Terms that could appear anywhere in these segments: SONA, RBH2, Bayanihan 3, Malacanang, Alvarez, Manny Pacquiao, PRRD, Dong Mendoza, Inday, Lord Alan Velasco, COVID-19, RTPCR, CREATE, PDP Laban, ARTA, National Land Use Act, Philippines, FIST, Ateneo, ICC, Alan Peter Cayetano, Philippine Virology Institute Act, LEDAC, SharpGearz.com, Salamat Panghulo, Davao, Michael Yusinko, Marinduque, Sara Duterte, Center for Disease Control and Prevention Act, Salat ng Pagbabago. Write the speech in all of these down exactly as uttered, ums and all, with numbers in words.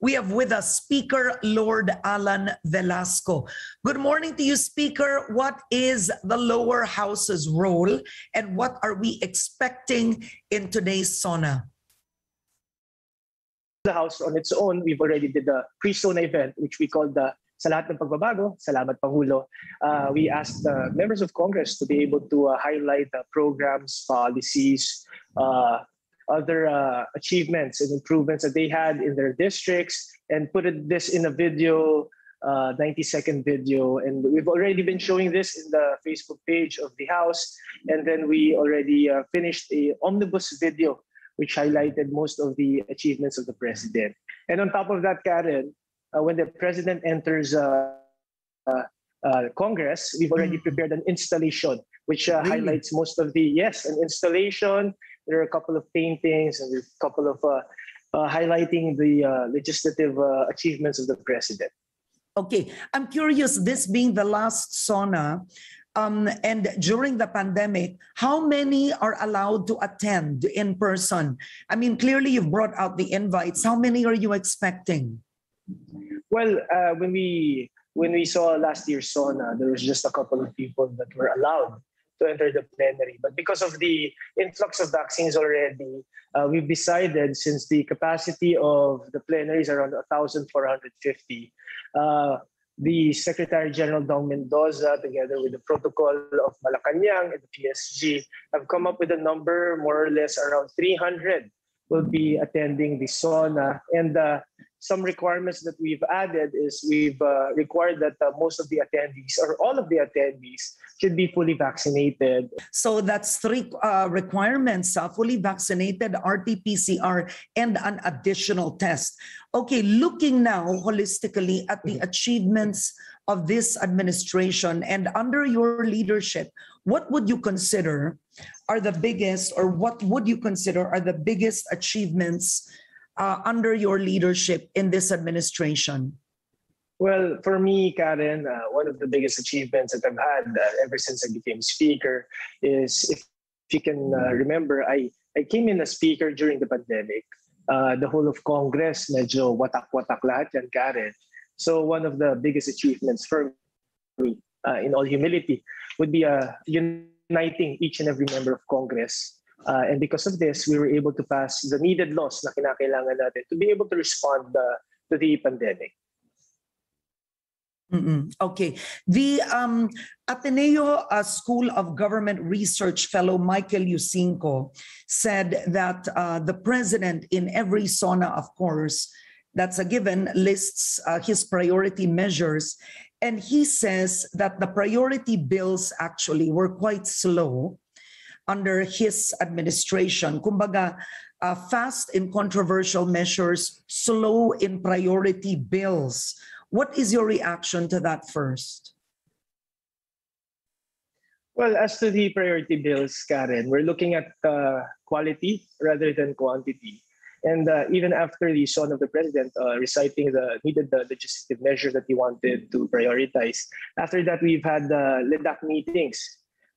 We have with us Speaker Lord Alan Velasco. Good morning to you, Speaker. What is the lower house's role and what are we expecting in today's SONA? The House on its own, we've already did the pre-SONA event, which we call the Salat ng Pagbabago, Salamat Panghulo. Uh, we asked the members of Congress to be able to uh, highlight the programs, policies, uh, other uh, achievements and improvements that they had in their districts, and put this in a video, uh, ninety second video. And we've already been showing this in the Facebook page of the House. And then we already uh, finished a omnibus video, which highlighted most of the achievements of the president. And on top of that, Karen, uh, when the president enters uh, uh, uh, Congress, we've already prepared an installation, which uh, really? highlights most of the, yes, an installation. There are a couple of paintings and a couple of uh, uh, highlighting the uh, legislative uh, achievements of the president. Okay, I'm curious, this being the last SONA, um, and during the pandemic, how many are allowed to attend in person? I mean, clearly you've brought out the invites. How many are you expecting? Well, uh, when we when we saw last year's SONA, there was just a couple of people that were allowed to enter the plenary. But because of the influx of vaccines already, uh, we've decided, since the capacity of the plenary is around one thousand four hundred fifty, uh, the Secretary General Dong Mendoza, together with the protocol of Malacanang and the P S G, have come up with a number more or less around three hundred will be attending the SONA. And uh, some requirements that we've added is we've uh, required that uh, most of the attendees or all of the attendees should be fully vaccinated. So that's three uh, requirements, uh, fully vaccinated, R T P C R, and an additional test. Okay, looking now holistically at the achievements of this administration and under your leadership, what would you consider are the biggest, or what would you consider are the biggest achievements Uh, under your leadership in this administration? Well, for me, Karen, uh, one of the biggest achievements that I've had uh, ever since I became Speaker is, if, if you can uh, remember, I, I came in as Speaker during the pandemic. Uh, the whole of Congress, medyo watak-watak lahat yan, Karen. So one of the biggest achievements for me, uh, in all humility, would be uh, uniting each and every member of Congress. Uh, and because of this, we were able to pass the needed laws na kinakailangan natin to be able to respond uh, to the pandemic. Mm-mm. Okay. The um, Ateneo uh, School of Government Research fellow Michael Yusinko said that uh, the president, in every SONA, of course, that's a given, lists uh, his priority measures. And he says that the priority bills actually were quite slow under his administration. Kumbaga, uh, fast in controversial measures, slow in priority bills. What is your reaction to that first? Well, as to the priority bills, Karen, we're looking at uh, quality rather than quantity. And uh, even after the son of the president uh, reciting the needed the legislative measures that he wanted to prioritize, after that we've had the uh, LEDAC meetings,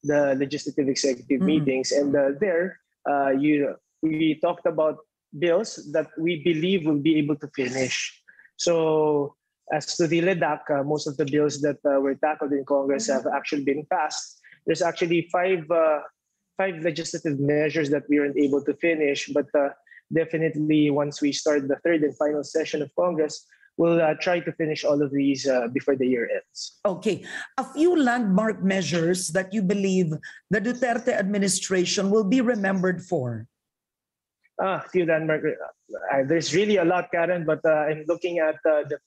the legislative executive mm-hmm. meetings, and uh, there uh, you we talked about bills that we believe will be able to finish. So as to the LEDAC, uh, most of the bills that uh, were tackled in Congress mm-hmm. have actually been passed. There's actually five uh, five legislative measures that we weren't able to finish, but uh, definitely once we start the third and final session of Congress, we'll uh, try to finish all of these uh, before the year ends. Okay. A few landmark measures that you believe the Duterte administration will be remembered for. Ah, a few landmark. Uh, there's really a lot, Karen, but uh, I'm looking at uh, the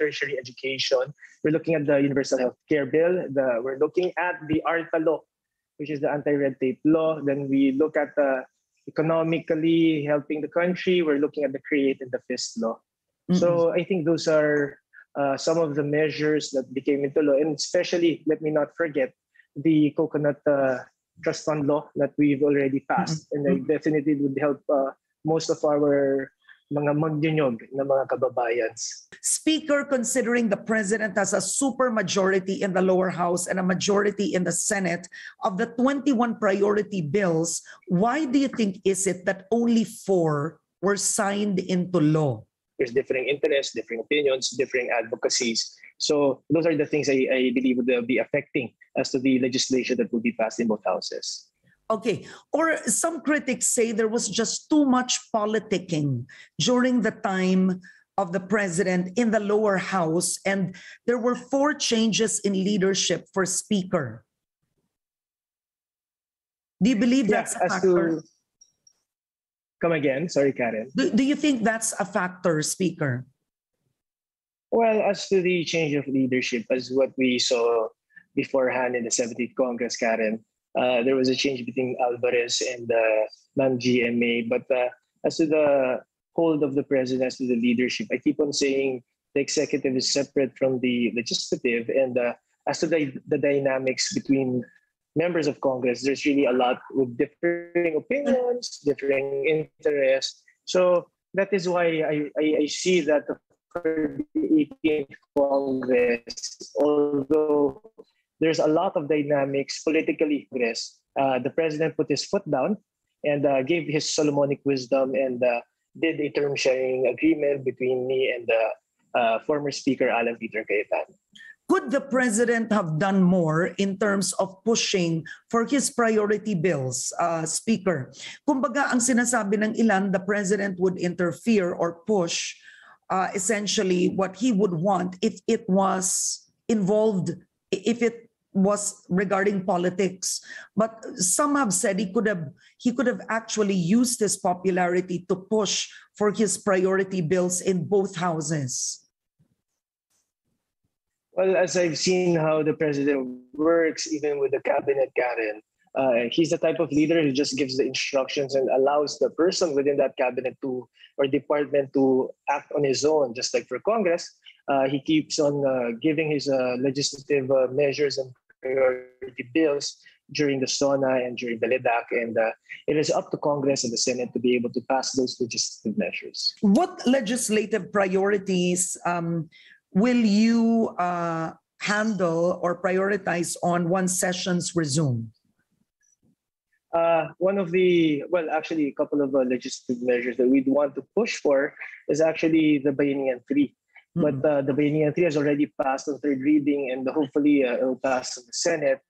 tertiary education. We're looking at the universal health care bill. The, we're looking at the ARTA law, which is the anti-red tape law. Then we look at uh, economically helping the country. We're looking at the CREATE and the FIST law. Mm-hmm. So I think those are uh, some of the measures that became into law, and especially, let me not forget, the coconut uh, trust fund law that we've already passed, mm-hmm. and I definitely would help uh, most of our mga magdinyog na mga kababayans. Speaker, considering the president has a supermajority in the lower house and a majority in the Senate, of the twenty-one priority bills, why do you think is it that only four were signed into law? There's differing interests, differing opinions, differing advocacies. So those are the things I, I believe would be affecting as to the legislation that will be passed in both houses. Okay. Or some critics say there was just too much politicking during the time of the president in the lower house, and there were four changes in leadership for speaker. Do you believe yeah, that's a factor? To... Come again? Sorry, Karen. Do, do you think that's a factor, Speaker? Well, as to the change of leadership, as what we saw beforehand in the seventeenth Congress, Karen, uh, there was a change between Alvarez and uh, non-G M A. But uh, as to the hold of the president, as to the leadership, I keep on saying the executive is separate from the legislative. And uh, as to the, the dynamics between members of Congress, there's really a lot with differing opinions, differing interests. So that is why I, I, I see that for the eighteenth Congress, although there's a lot of dynamics politically, uh, the president put his foot down and uh, gave his Solomonic wisdom and uh, did a term-sharing agreement between me and uh, uh, former Speaker Alan Peter Cayetano. Could the president have done more in terms of pushing for his priority bills, uh, Speaker? Kumbaga, ang sinasabi ng ilan, the president would interfere or push uh, essentially what he would want if it was involved, if it was regarding politics. But some have said he could have, he could have actually used his popularity to push for his priority bills in both houses. Well, as I've seen how the president works, even with the cabinet, Karen, uh, he's the type of leader who just gives the instructions and allows the person within that cabinet to or department to act on his own, just like for Congress. Uh, he keeps on uh, giving his uh, legislative uh, measures and priority bills during the SONA and during the LEDAC, and uh, it is up to Congress and the Senate to be able to pass those legislative measures. What legislative priorities Um, will you uh, handle or prioritize on once sessions resume? Uh, one of the, well, actually a couple of uh, legislative measures that we'd want to push for is actually the Bayanihan three. Mm-hmm. But uh, the Bayanihan three has already passed on third reading, and hopefully uh, it will pass in the Senate.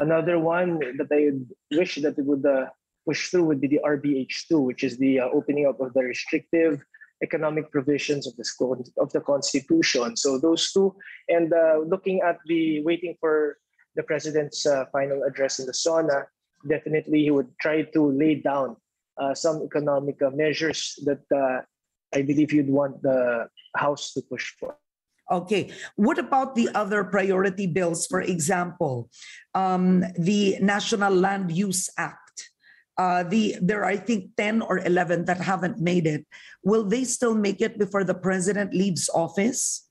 Another one that I wish that it would uh, push through would be the R B H two, which is the uh, opening up of the restrictive economic provisions of the of the Constitution. So those two, and uh, looking at the waiting for the president's uh, final address in the SONA, definitely he would try to lay down uh, some economic uh, measures that uh, I believe you'd want the House to push for. Okay. What about the other priority bills? For example, um, the National Land Use Act. Uh, the, there are, I think, ten or eleven that haven't made it. Will they still make it before the president leaves office?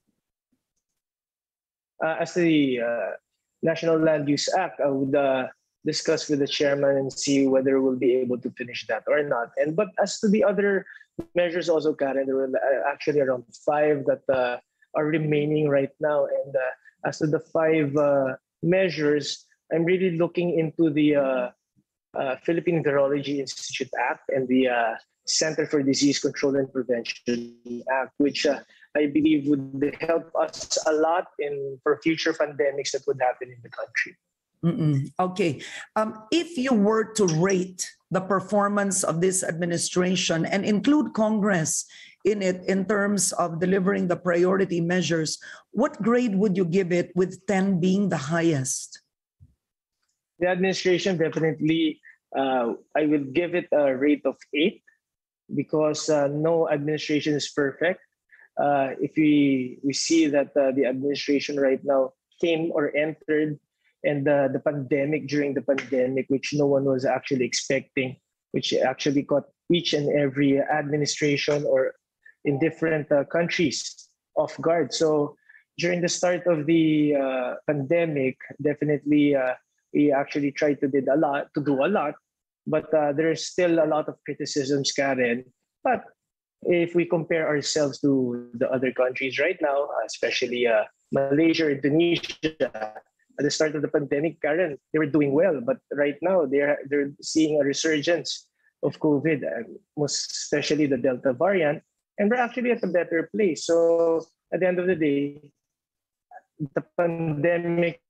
Uh, as the uh, National Land Use Act, I would uh, discuss with the chairman and see whether we'll be able to finish that or not. And but as to the other measures also, Karen, there were actually around five that uh, are remaining right now. And uh, as to the five uh, measures, I'm really looking into the Uh, Uh, Philippine Virology Institute Act and the uh, Center for Disease Control and Prevention Act, which uh, I believe would help us a lot in for future pandemics that would happen in the country. Mm-mm. Okay. Um, if you were to rate the performance of this administration and include Congress in it in terms of delivering the priority measures, what grade would you give it, with ten being the highest? The administration, definitely, uh, I will give it a rate of eight, because uh, no administration is perfect. Uh, if we, we see that uh, the administration right now came or entered, and uh, the pandemic, during the pandemic, which no one was actually expecting, which actually caught each and every administration or in different uh, countries off guard. So during the start of the uh, pandemic, definitely, uh, we actually tried to did a lot to do a lot, but uh, there is still a lot of criticisms, Karen. But if we compare ourselves to the other countries right now, especially uh, Malaysia, Indonesia, at the start of the pandemic, Karen, they were doing well, but right now they're they're seeing a resurgence of COVID, and most especially the Delta variant, And we're actually at a better place. So at the end of the day, the pandemic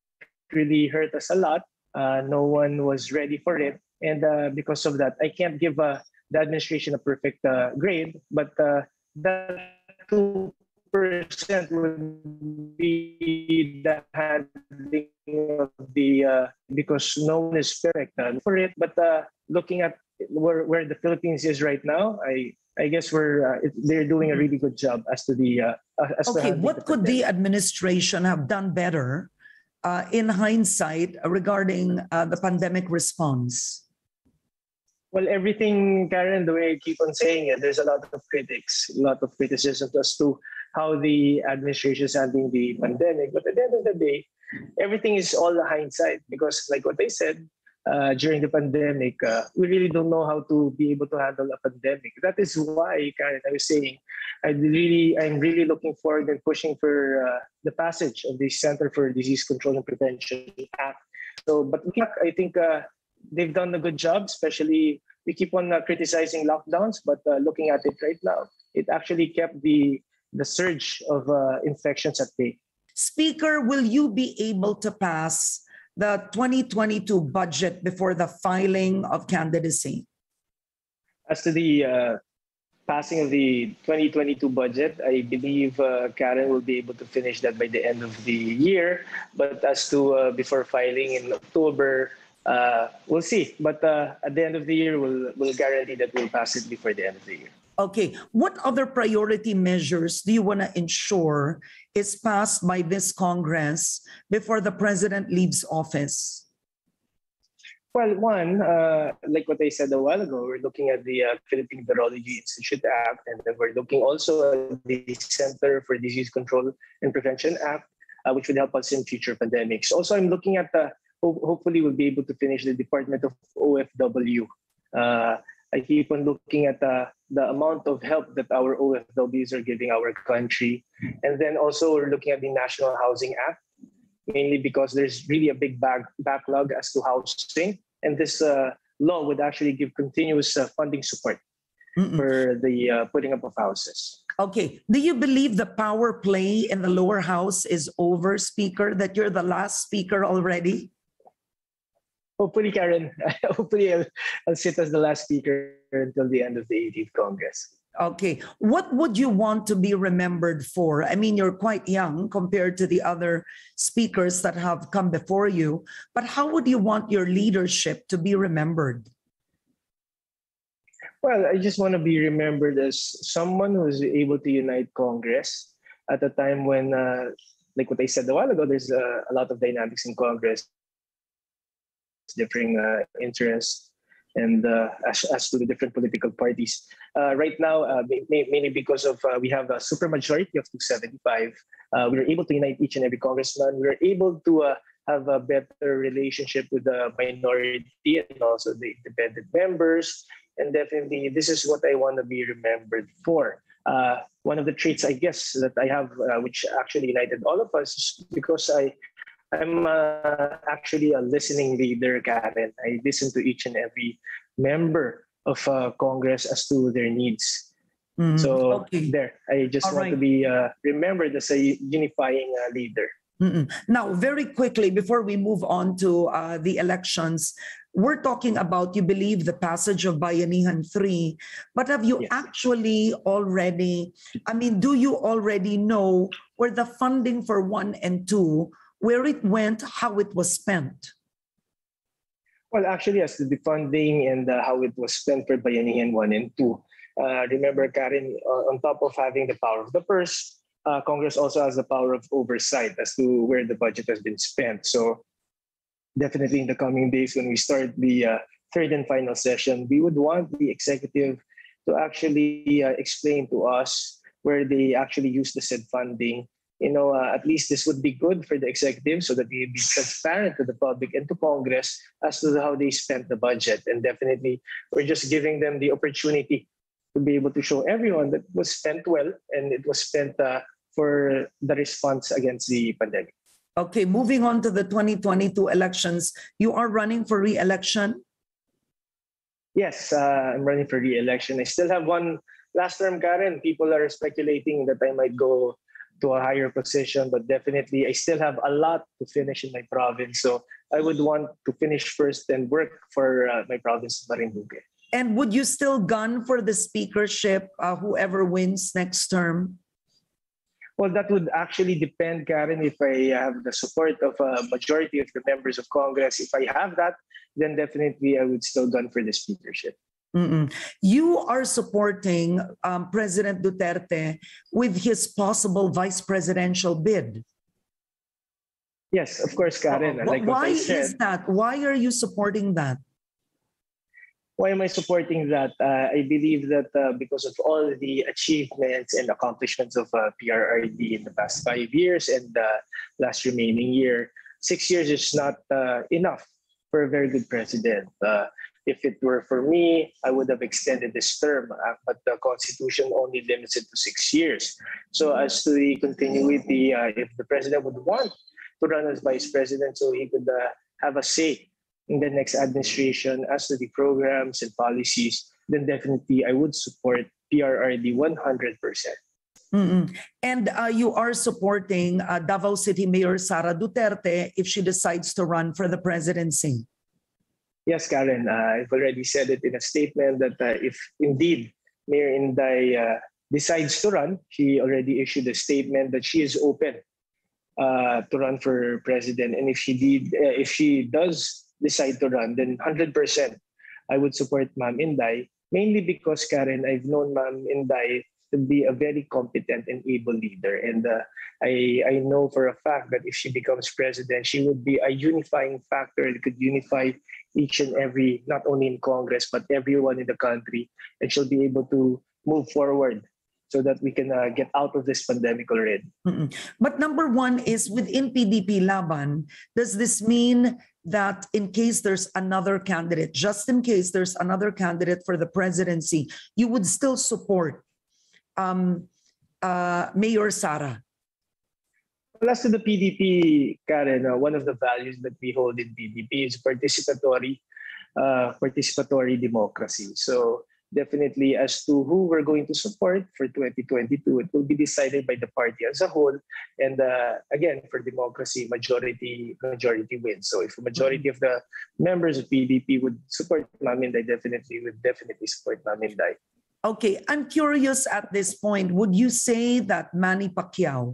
really hurt us a lot. Uh, no one was ready for it. And uh, because of that, I can't give uh, the administration a perfect uh, grade, but uh, that two percent would be the handling of the, uh, because no one is perfect for it. But uh, looking at where, where the Philippines is right now, I I guess we're uh, they're doing a really good job as to the... Uh, as okay, to what could the administration have done better Uh, in hindsight, regarding uh, the pandemic response? Well, everything, Karen, the way I keep on saying it, there's a lot of critics, a lot of criticism as to how the administration is handling the pandemic. But at the end of the day, everything is all hindsight because, like what I said, uh, during the pandemic, uh, we really don't know how to be able to handle a pandemic. That is why, Karen, I was saying, I really, I'm really looking forward and pushing for uh, the passage of the Center for Disease Control and Prevention Act. So, but I think uh, they've done a good job, especially we keep on uh, criticizing lockdowns, but uh, looking at it right now, it actually kept the, the surge of uh, infections at bay. Speaker, will you be able to pass the twenty twenty-two budget before the filing of candidacy? As to the... Uh, Passing of the twenty twenty-two budget, I believe uh, Karen will be able to finish that by the end of the year. But as to uh, before filing in October, uh, we'll see. But uh, at the end of the year, we'll, we'll guarantee that we'll pass it before the end of the year. Okay. What other priority measures do you want to ensure is passed by this Congress before the president leaves office? Well, one, uh, like what I said a while ago, we're looking at the uh, Philippine Virology Institute Act, and then we're looking also at the Center for Disease Control and Prevention Act, uh, which would help us in future pandemics. Also, I'm looking at, uh, ho- hopefully we'll be able to finish the Department of O F W. Uh, I keep on looking at uh, the amount of help that our O F Ws are giving our country. And then also we're looking at the National Housing Act, mainly because there's really a big bag, backlog as to housing. And this uh, law would actually give continuous uh, funding support Mm-mm. for the uh, putting up of houses. Okay. Do you believe the power play in the lower house is over, Speaker, that you're the last speaker already? Hopefully, Karen. Hopefully, I'll, I'll sit as the last speaker until the end of the eighteenth Congress. Okay. What would you want to be remembered for? I mean, you're quite young compared to the other speakers that have come before you, but how would you want your leadership to be remembered? Well, I just want to be remembered as someone who is able to unite Congress at a time when, uh, like what I said a while ago, there's uh, a lot of dynamics in Congress, differing uh, interests, and uh, as, as to the different political parties. Uh, right now, uh, may, mainly because of uh, we have a supermajority of two seventy-five, uh, we were able to unite each and every congressman. We were able to uh, have a better relationship with the minority and also the independent members. And definitely, this is what I want to be remembered for. Uh, one of the traits, I guess, that I have, uh, which actually united all of us, is because I... I'm uh, actually a listening leader, Karen. I listen to each and every member of uh, Congress as to their needs. Mm-hmm. So okay. there, I just All want right. to be uh, remembered as a unifying uh, leader. Mm-mm. Now, very quickly, before we move on to uh, the elections, we're talking about, you believe, the passage of Bayanihan three, but have you yes. actually already, I mean, do you already know where the funding for one and two, where it went, how it was spent? Well, actually, as to the funding and uh, how it was spent for Bayanihan one and two. Uh, remember, Karen, uh, on top of having the power of the purse, uh, Congress also has the power of oversight as to where the budget has been spent. So definitely in the coming days, when we start the uh, third and final session, we would want the executive to actually uh, explain to us where they actually use the said funding. You know, uh, at least this would be good for the executive so that we be transparent to the public and to Congress as to how they spent the budget. And definitely, we're just giving them the opportunity to be able to show everyone that it was spent well and it was spent uh, for the response against the pandemic. Okay, moving on to the twenty twenty-two elections. You are running for re-election? Yes, uh, I'm running for re-election. I still have one last term, Karen, people are speculating that I might go to a higher position, but definitely I still have a lot to finish in my province. So I would want to finish first and work for uh, my province, Marinduque. And would you still gun for the speakership, uh, whoever wins next term? Well, that would actually depend, Karen, if I have the support of a majority of the members of Congress. If I have that, then definitely I would still gun for the speakership. Mm-mm. You are supporting um, President Duterte with his possible vice presidential bid. Yes, of course, Karen. Uh, like why is that? Why are you supporting that? Why am I supporting that? Uh, I believe that uh, because of all the achievements and accomplishments of uh, P R R D in the past five years and the uh, last remaining year, six years is not uh, enough for a very good president. Uh, If it were for me, I would have extended this term, but the Constitution only limits it to six years. So as to the continuity, uh, if the president would want to run as vice president so he could uh, have a say in the next administration as to the programs and policies, then definitely I would support P R R D one hundred percent. Mm-mm. And uh, you are supporting uh, Davao City Mayor Sara Duterte if she decides to run for the presidency. Yes, Karen, uh, I've already said it in a statement that uh, if indeed Mayor Inday uh, decides to run, she already issued a statement that she is open uh, to run for president. And if she did, uh, if she does decide to run, then one hundred percent I would support Ma'am Inday, mainly because, Karen, I've known Ma'am Inday to be a very competent and able leader. And uh, I, I know for a fact that if she becomes president, she would be a unifying factor that could unify each and every, not only in Congress, but everyone in the country. And she'll be able to move forward so that we can uh, get out of this pandemic already. Mm-mm. But number one is within P D P Laban, does this mean that in case there's another candidate, just in case there's another candidate for the presidency, you would still support Um, uh, Mayor Sara? Well, as to the P D P, Karen, uh, one of the values that we hold in P D P is participatory, uh, participatory democracy. So definitely as to who we're going to support for twenty twenty-two, it will be decided by the party as a whole. And uh, again, for democracy, majority majority wins. So if a majority of the members of P D P would support Ma'am Inday, definitely would definitely support Ma'am Inday. Okay, I'm curious at this point, would you say that Manny Pacquiao,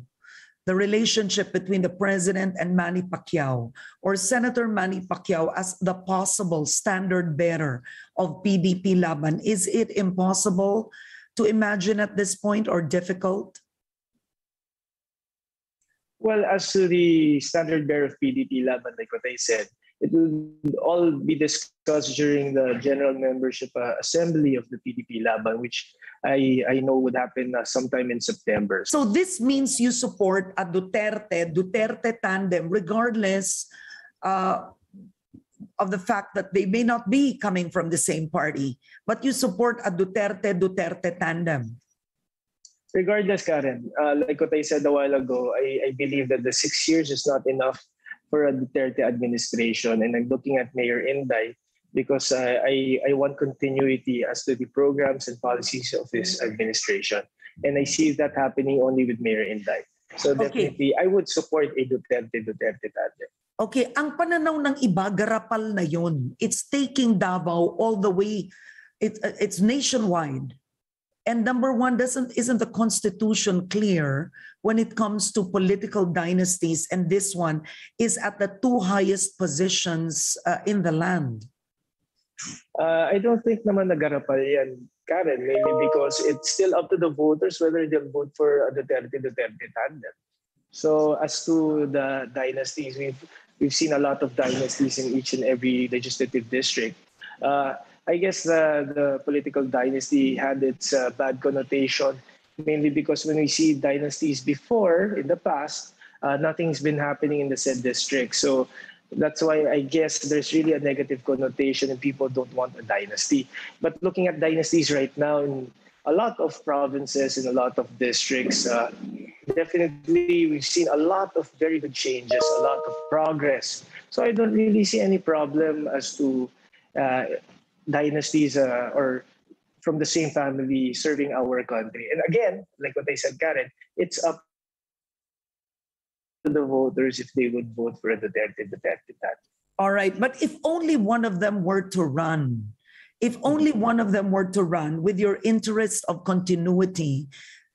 the relationship between the president and Manny Pacquiao, or Senator Manny Pacquiao as the possible standard bearer of P D P Laban, is it impossible to imagine at this point or difficult? Well, as to the standard bearer of P D P Laban, like what I said, it will all be discussed during the General Membership uh, Assembly of the P D P Laban, which I, I know would happen uh, sometime in September. So this means you support a Duterte, Duterte tandem, regardless uh, of the fact that they may not be coming from the same party, but you support a Duterte, Duterte tandem. Regardless, Karen, uh, like what I said a while ago, I, I believe that the six years is not enough for a Duterte administration, and I'm looking at Mayor Inday because uh, I, I want continuity as to the programs and policies of this administration. And I see that happening only with Mayor Inday. So definitely, okay, I would support a Duterte-Duterte tandem. Okay, ang pananaw ng iba, garapal na yun. It's taking Davao all the way. It, it's nationwide. And number one, doesn't, isn't the Constitution clear when it comes to political dynasties? And this one is at the two highest positions uh, in the land. Uh, I don't think naman nagarapal yan, Karen, maybe because it's still up to the voters whether they'll vote for a Duterte-Duterte tandem. So as to the dynasties, we've, we've seen a lot of dynasties in each and every legislative district. Uh, I guess the, the political dynasty had its uh, bad connotation, mainly because when we see dynasties before, in the past, uh, nothing's been happening in the said district. So that's why I guess there's really a negative connotation and people don't want a dynasty. But looking at dynasties right now in a lot of provinces, in a lot of districts, uh, definitely we've seen a lot of very good changes, a lot of progress. So I don't really see any problem as to... Uh, dynasties uh, or from the same family serving our country. And again, like what I said, Karen, it's up to the voters if they would vote for Duterte, Duterte, that. All right. But if only one of them were to run, if only one of them were to run with your interest of continuity,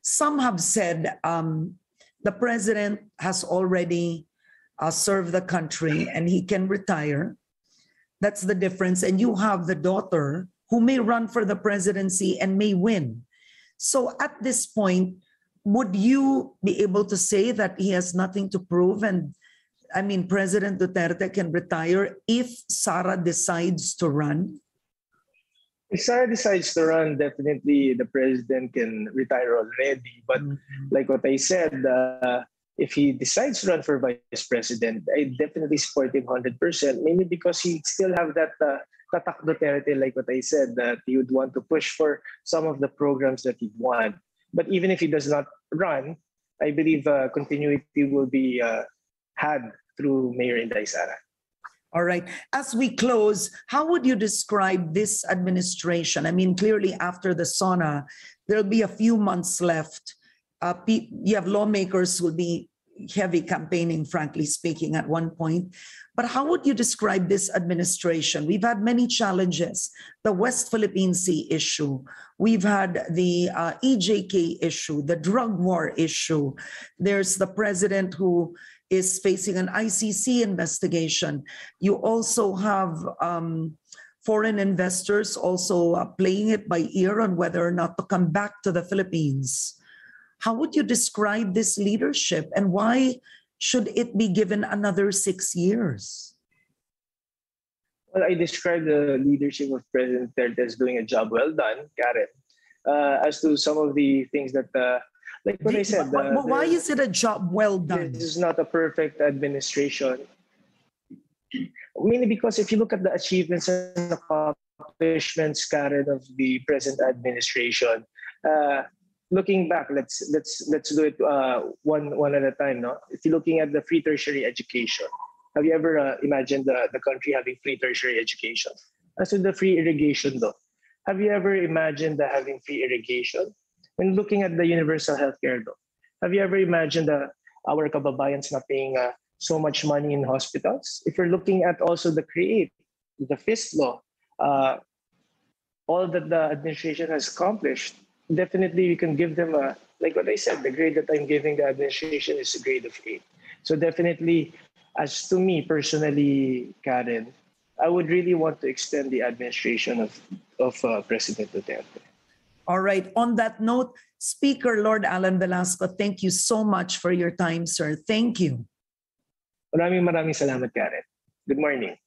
some have said um, the president has already uh, served the country and he can retire. That's the difference. And you have the daughter who may run for the presidency and may win. So at this point, would you be able to say that he has nothing to prove? And I mean, President Duterte can retire if Sara decides to run? If Sara decides to run, definitely the president can retire already. But mm-hmm. like what I said, uh, if he decides to run for vice president, I definitely support him one hundred percent, mainly because he still have that uh, Tatak Duterte, like what I said, that he would want to push for some of the programs that he wants. But even if he does not run, I believe uh, continuity will be uh, had through Mayor Inday Sara. All right. As we close, how would you describe this administration? I mean, clearly after the SONA, there'll be a few months left. Uh, you have lawmakers who will be heavy campaigning, frankly speaking, at one point. But how would you describe this administration? We've had many challenges. The West Philippine Sea issue. We've had the uh, E J K issue, the drug war issue. There's the president who is facing an I C C investigation. You also have um, foreign investors also uh, playing it by ear on whether or not to come back to the Philippines. How would you describe this leadership and why should it be given another six years? Well, I describe the leadership of President Duterte as doing a job well done, Karen. Uh, as to some of the things that, uh, like what I said. But, but uh, why is it a job well done? This is not a perfect administration. Mainly because if you look at the achievements and accomplishments, Karen, of the present administration, uh, looking back, let's let's let's do it uh, one one at a time. No, if you're looking at the free tertiary education, have you ever uh, imagined the, the country having free tertiary education? As to the free irrigation, though, have you ever imagined that having free irrigation? When looking at the universal healthcare, though, have you ever imagined that our kababayans not paying uh, so much money in hospitals? If you're looking at also the CREATE, the FIST law, uh, all that the administration has accomplished. Definitely, we can give them a, like what I said, the grade that I'm giving the administration is a grade of eight. So definitely, as to me personally, Karen, I would really want to extend the administration of, of uh, President Duterte. All right. On that note, Speaker Lord Alan Velasco, thank you so much for your time, sir. Thank you. Maraming maraming salamat, Karen. Good morning.